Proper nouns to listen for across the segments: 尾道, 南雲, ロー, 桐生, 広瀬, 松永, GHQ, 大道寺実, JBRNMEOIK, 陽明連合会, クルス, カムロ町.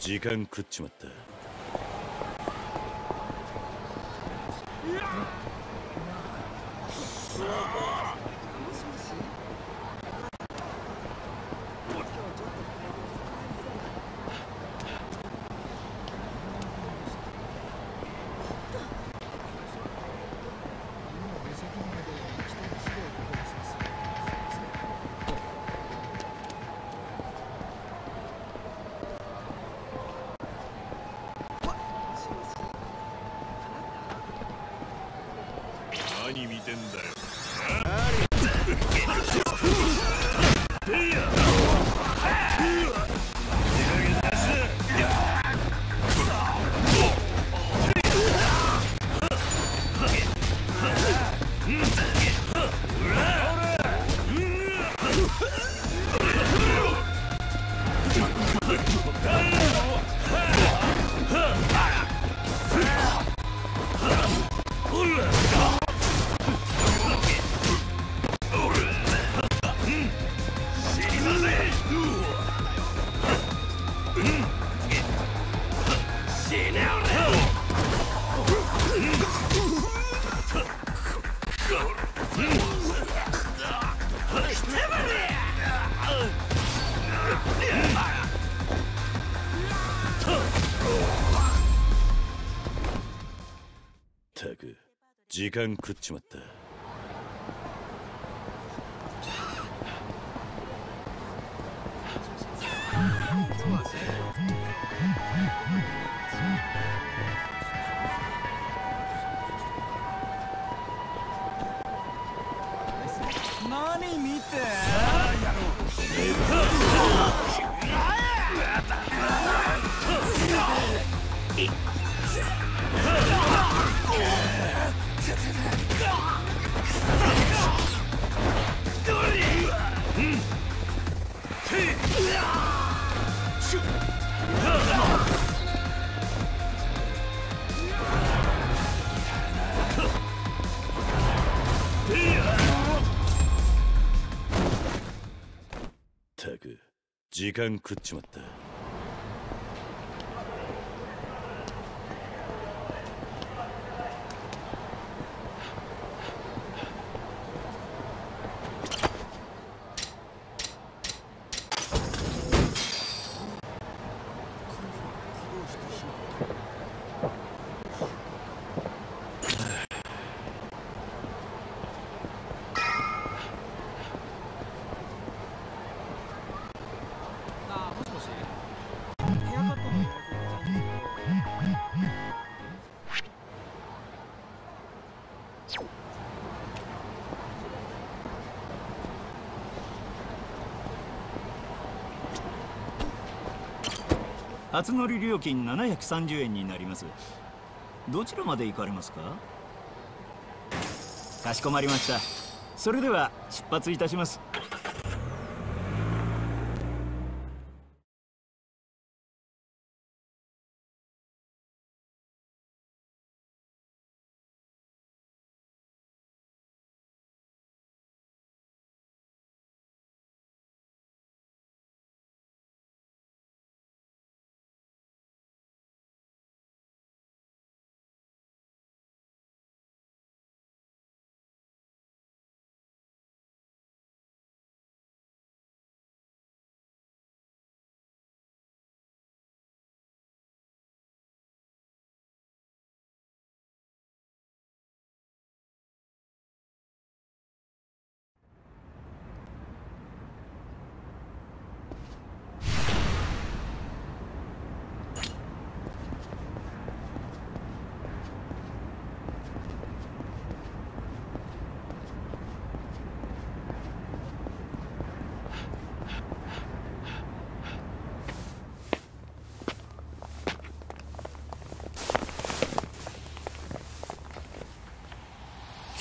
時間食っちまった。何見てんだよ。ったく、時間食っちまった。何見て時間食っちまった。初乗り料金730円になります。どちらまで行かれますか？かしこまりました。それでは出発いたします。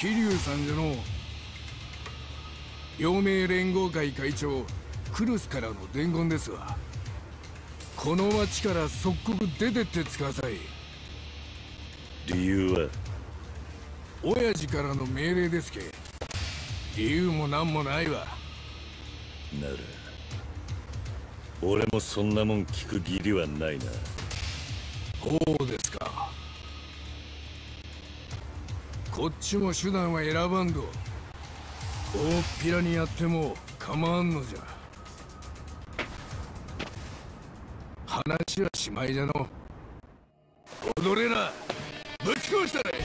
桐生さんじゃのう。陽明連合会会長クルスからの伝言ですわ。この町から即刻出てってつかさい。理由は親父からの命令ですけ。理由もなんもないわ。なら俺もそんなもん聞く義理はないな。そうですか。こっちも手段は選ばんど。大っぴらにやっても構わんのじゃ。話はしまいじゃの。踊れな、ぶち壊したれ。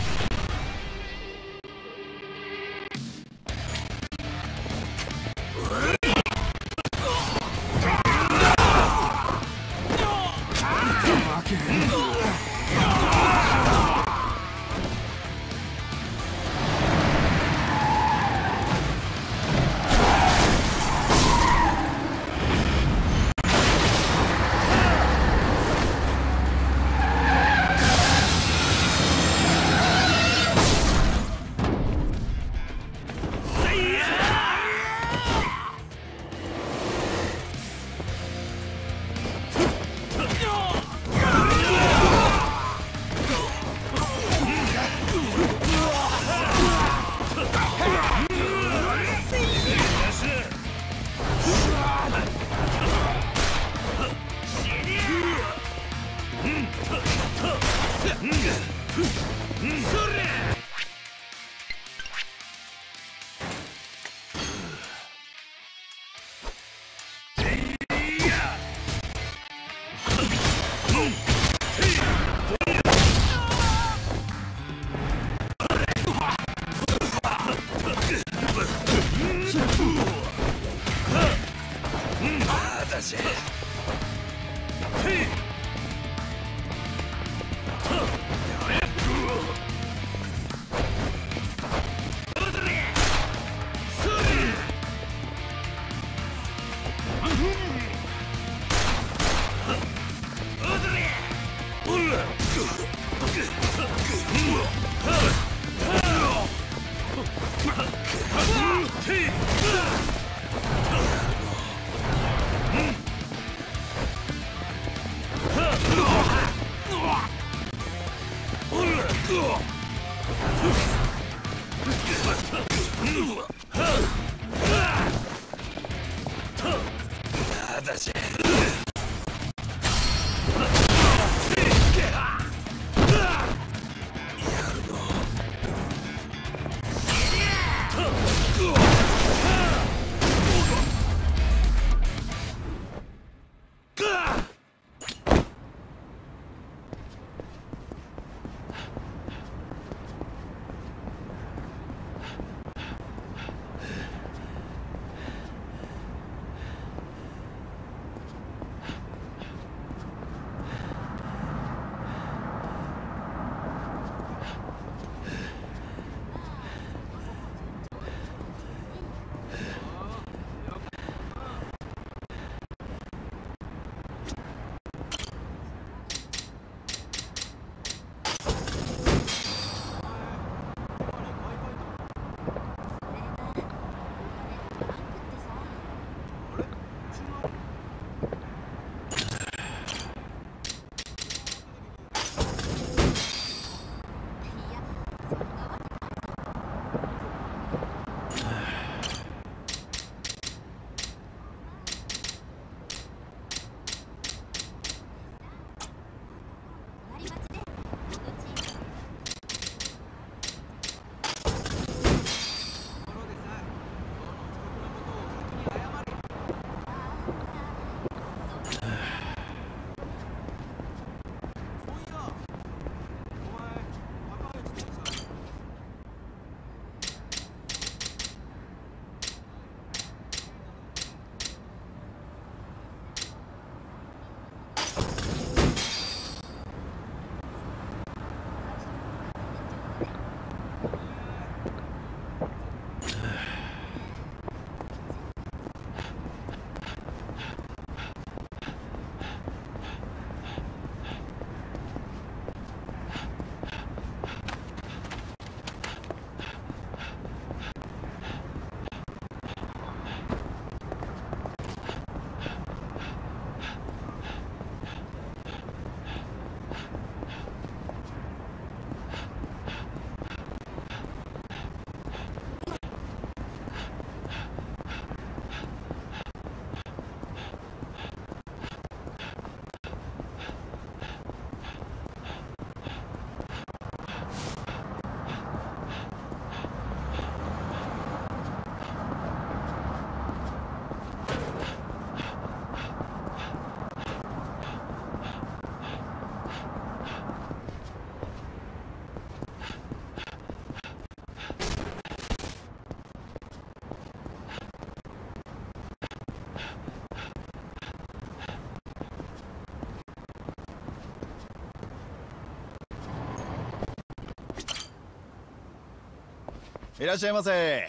いらっしゃいませ。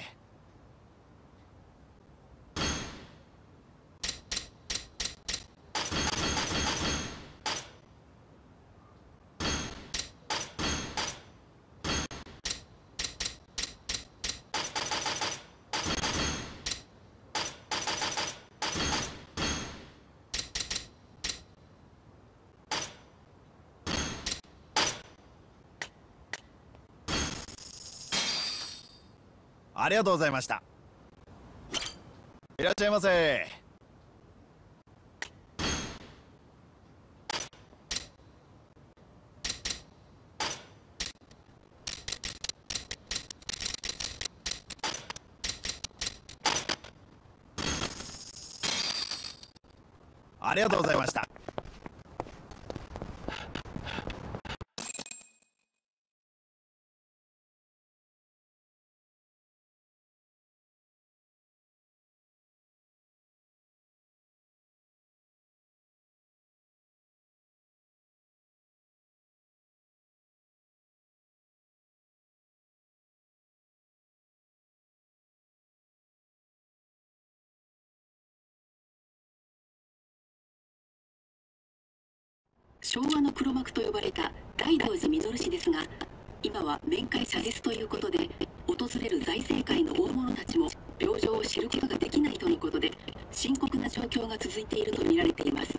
ありがとうございました。いらっしゃいませ。ありがとうございました。昭和の黒幕と呼ばれた大道寺実氏ですが、今は面会謝絶ということで、訪れる財政界の大物たちも病状を知ることができないとのことで、深刻な状況が続いていると見られています。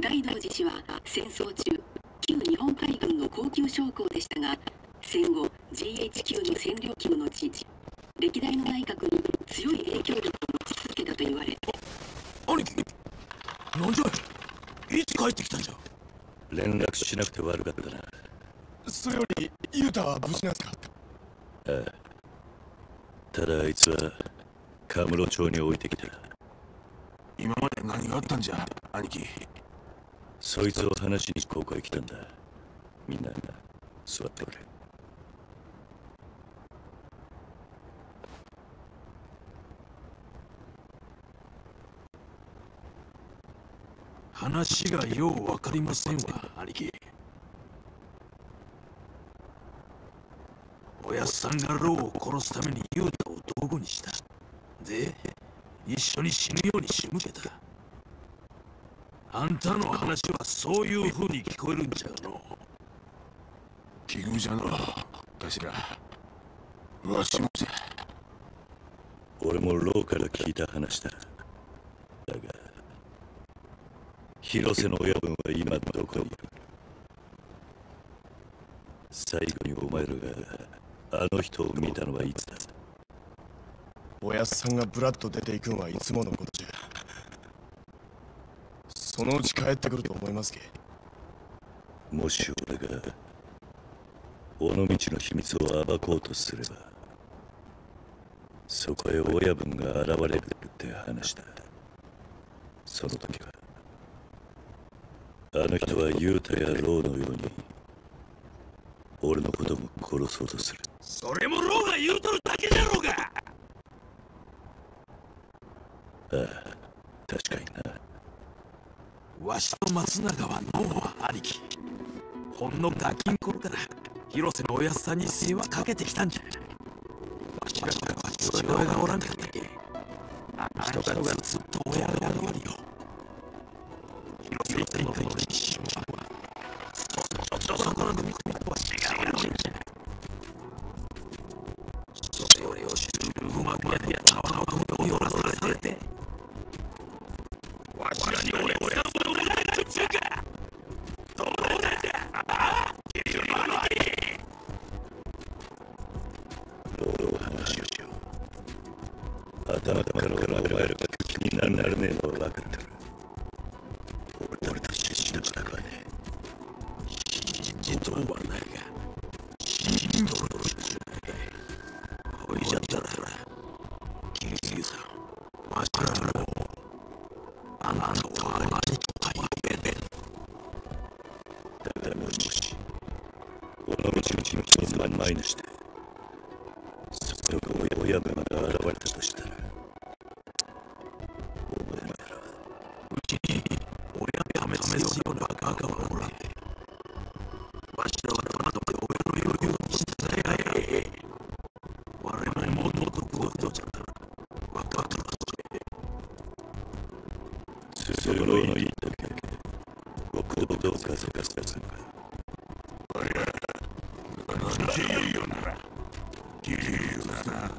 大道寺氏は戦争中旧日本海軍の高級将校でしたが、戦後 GHQ の占領期の後、歴代の内閣に強い影響力を持ち続けたと言われ、兄貴、何じゃい、いつ帰ってきたんじゃ。連絡しなくて悪かったな。それよりユータは無事なんすか。ああ、ただあいつはカムロ町に置いてきた。今まで何があったんじゃ兄貴。そいつを話しにここへ来たんだ。みんな座ってくれ。話がよう分かりませんわ、兄貴。おやっさんがローを殺すためにユータを道具にした。で、一緒に死ぬように仕向けた。あんたの話はそういう風に聞こえるんじゃの。奇遇じゃの、頭。わしもじゃ。俺もローから聞いた話だ。だが、広瀬の親分は今どこにいる。最後にお前らがあの人を見たのはいつだ。おやっさんがブラッと出ていくんはいつものことじゃ。そのうち帰ってくると思いますけ。もし俺が尾道の秘密を暴こうとすれば、そこへ親分が現れるって話だ。その時はあの人はユータやローのように俺のことも殺そうとする。それもローが言うとるだけじゃろうが。ああ、確かにな。わしと松永はノー兄貴、ほんのガキん頃から広瀬のおやっさんに世話かけてきたんじゃ。わしらは父親がおらんかったっけ。あの人がずっと親代わりよ。頭からお前らが気になるねえのは分かってる。俺たち死なくなくはねえ。死人とはないが、死人とはないが、こいじゃったら、キリスギさん、わしからも、あなたは兄と対応べべ。だからもし、尾道の秘密は前にして、そこへ親分が現れたとしたら、どう活性化したやつのか。ありゃあ、ギリいいよな。ギリいいよな。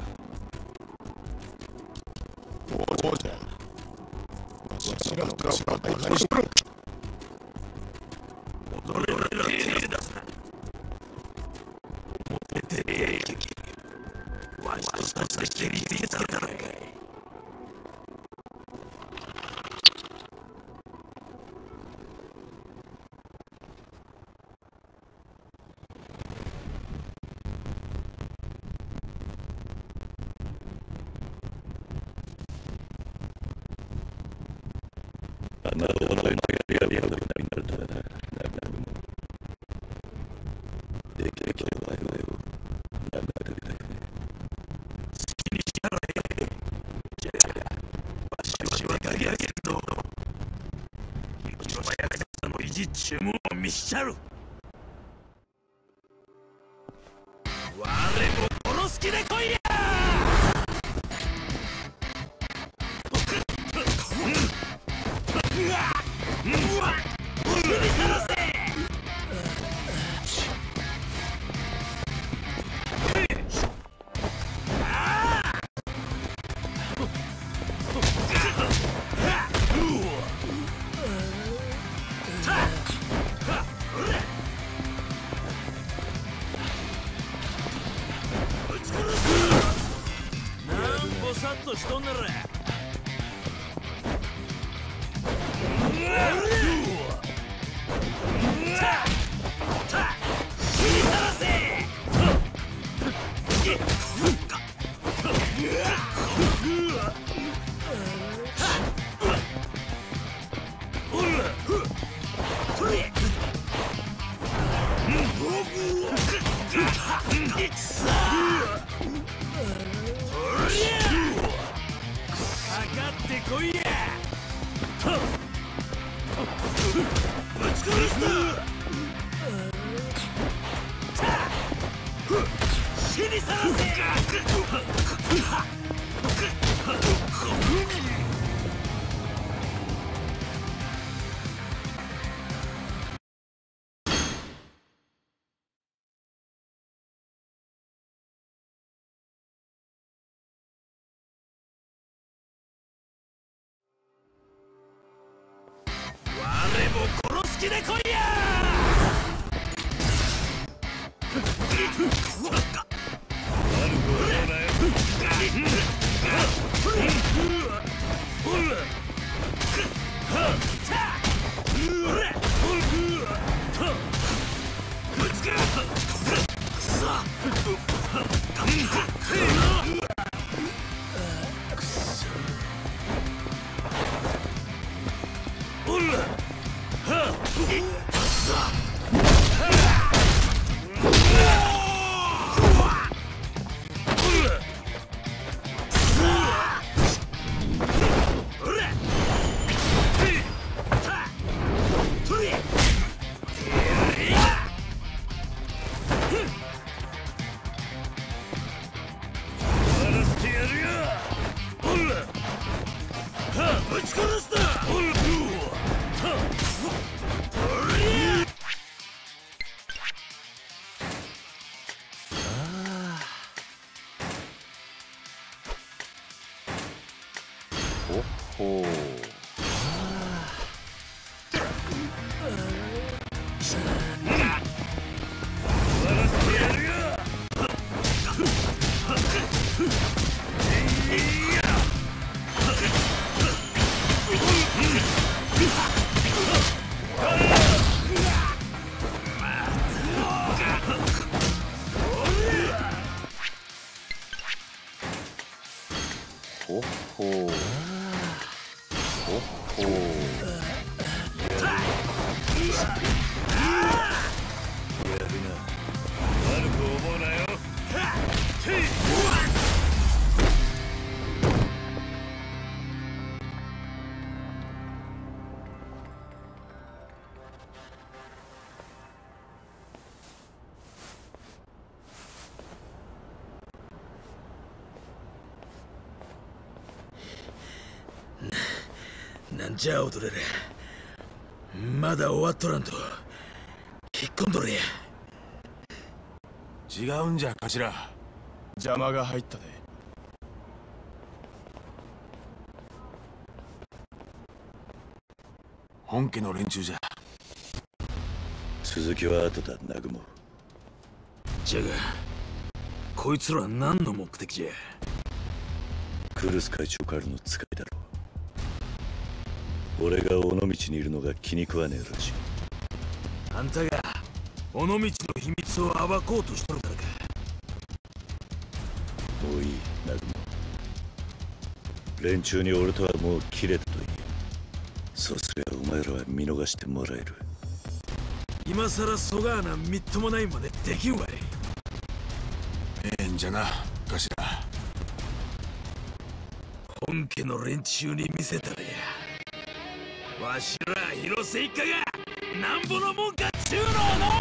おうじゃ。わしが使うかったりしろ。踊れないな、手出すな。思ってて、ええ時。わしとさせて、ギリギリつけたのかい。注文を見しちゃる。我も殺す気で来いや。でこいやじゃあ踊れる。まだ終わっとらんと引っ込んどれや。違うんじゃ頭、邪魔が入ったで。本家の連中じゃ。続きは後だ、南雲。じゃがこいつらは何の目的じゃ。クルス会長からの使いだろう。俺が尾道にいるのが気に食わねえらしい。あんたが尾道の秘密を暴こうとしとるからか。もういい、南雲。連中に俺とはもう切れたと言え。そうすればお前らは見逃してもらえる。今さらそがあなみっともないまでできんわい。ええんじゃな、頭。本家の連中に見せたべや。わしら広瀬一家がなんぼのもんかっちゅうのの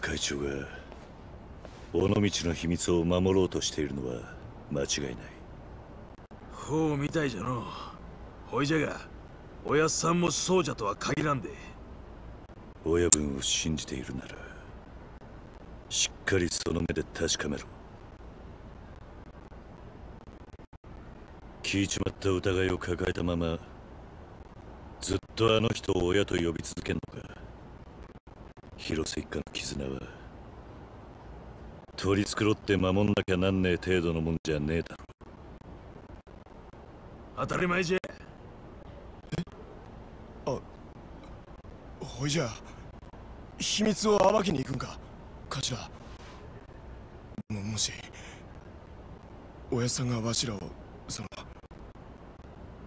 会長が尾道の秘密を守ろうとしているのは間違いない。ほうみたいじゃの。ほいじゃがおやっさんもそうじゃとは限らんで。親分を信じているならしっかりその目で確かめろ。聞いちまった疑いを抱えたままずっとあの人を親と呼び続けんのか。広瀬一家の絆は取り繕って守んなきゃなんねえ程度のもんじゃねえだろう。当たり前じゃ。え、あ、ほいじゃ秘密を暴きに行くんか頭。もしおやさんがわしらを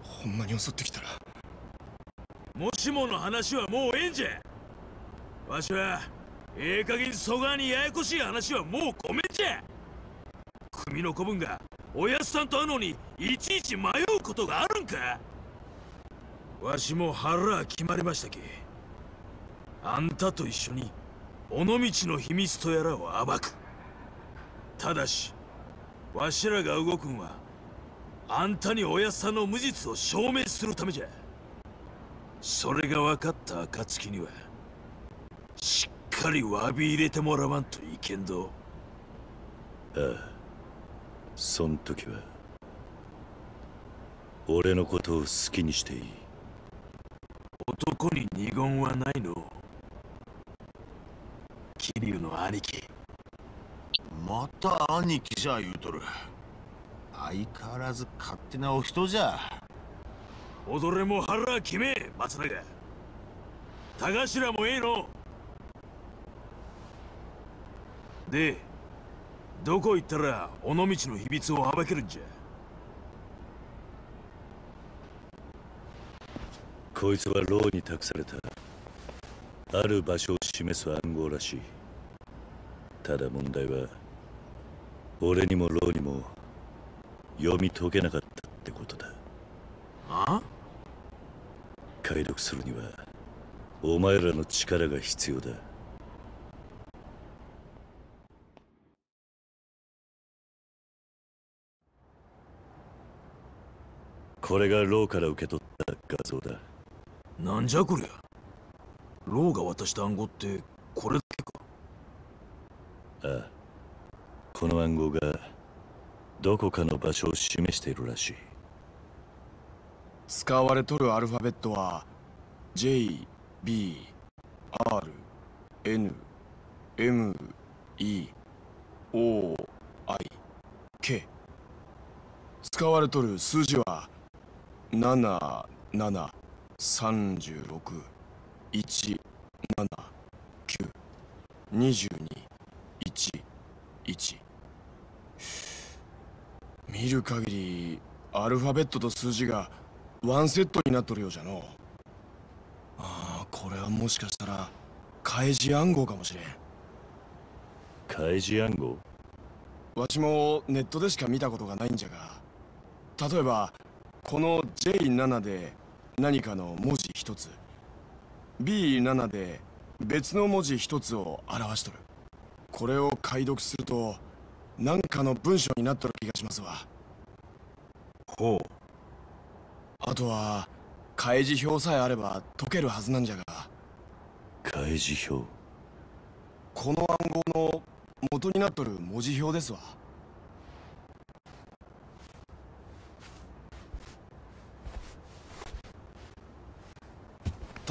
ほんまに襲ってきたら。もしもの話はもうええんじゃ。わしはええ加減そがにややこしい話はもうごめんじゃ。組の子分がおやっさんとあのにいちいち迷うことがあるんか。わしも腹は決まりましたけ。あんたと一緒に尾道の秘密とやらを暴く。ただしわしらが動くんはあんたにおやっさんの無実を証明するためじゃ。それが分かった暁にはしっかり詫び入れてもらわんといけんど。ああ、そん時は俺のことを好きにしていい。男に二言はないの。桐生の兄貴。また兄貴じゃ言うとる。相変わらず勝手なお人じゃ。踊れも腹決め松永。田頭もええの。で、どこ行ったら尾道の秘密を暴けるんじゃ。こいつは牢に託されたある場所を示す暗号らしい。ただ問題は俺にも牢にも読み解けなかったってことだ。あ？解読するにはお前らの力が必要だ。これがローから受け取った画像だ。なんじゃこりゃ。ローが渡した暗号ってこれだけか？ああ、この暗号がどこかの場所を示しているらしい。使われとるアルファベットは J、B、R、N、M、E、O、I、K。 使われとる数字は773617922111。見る限りアルファベットと数字がワンセットになっとるようじゃの。ああ、これはもしかしたら開示暗号かもしれん。開示暗号？わしもネットでしか見たことがないんじゃが、例えばこの J7 で何かの文字一つ、 B7 で別の文字一つを表しとる。これを解読すると何かの文章になっとる気がしますわ。ほう。あとは開示表さえあれば解けるはずなんじゃが。開示表？この暗号の元になっとる文字表ですわ。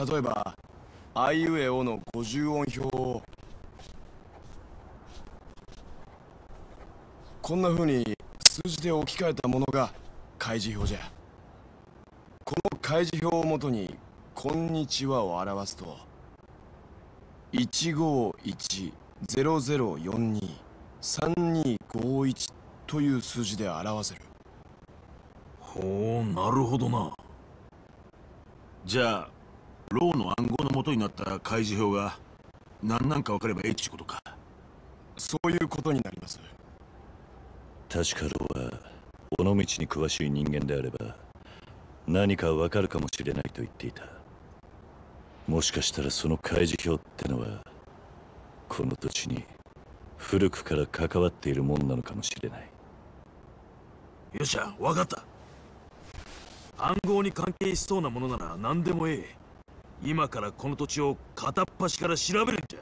例えばあいうえおの50音表をこんな風に数字で置き換えたものが開示表じゃ。この開示表をもとに「こんにちは」を表すと15100423251という数字で表せる。ほう、なるほどな。じゃあローの暗号の元になった開示表が何なんか分かればええっちゅうことか。そういうことになります。確かローは尾道に詳しい人間であれば何か分かるかもしれないと言っていた。もしかしたらその開示表ってのはこの土地に古くから関わっているもんなのかもしれない。よっしゃ、分かった。暗号に関係しそうなものなら何でもええ。今からこの土地を片っ端から調べるんじゃ。